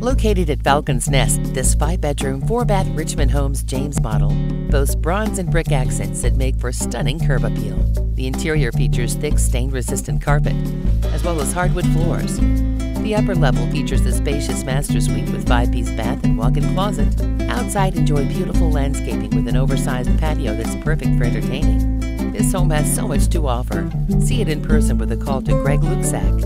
Located at Falcon's Nest, this 5-bedroom, 4-bath Richmond Homes James model boasts bronze and brick accents that make for stunning curb appeal. The interior features thick stain-resistant carpet, as well as hardwood floors. The upper level features the spacious master suite with 5-piece bath and walk-in closet. Outside, enjoy beautiful landscaping with an oversized patio that's perfect for entertaining. This home has so much to offer. See it in person with a call to Greg Luczak.